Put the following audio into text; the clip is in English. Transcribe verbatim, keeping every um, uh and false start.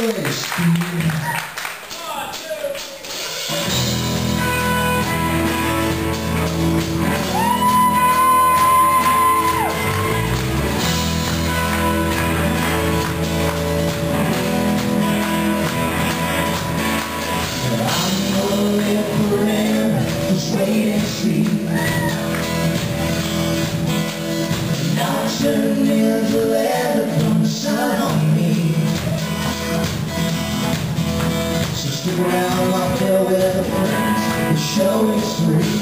Yes. Around my pillow with the friends, the show is free.